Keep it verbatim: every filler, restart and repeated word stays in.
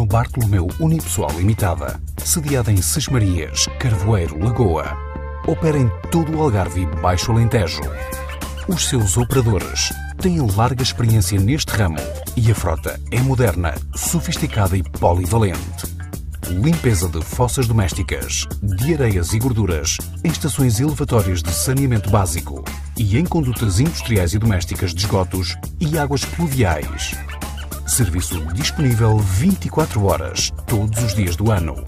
Bruno Bartolomeu Unipessoal Limitada, sediada em Sesmarias, Carvoeiro, Lagoa. Opera em todo o Algarve e Baixo Alentejo. Os seus operadores têm larga experiência neste ramo e a frota é moderna, sofisticada e polivalente. Limpeza de fossas domésticas, de areias e gorduras, em estações elevatórias de saneamento básico e em condutas industriais e domésticas de esgotos e águas pluviais. Serviço disponível vinte e quatro horas, todos os dias do ano.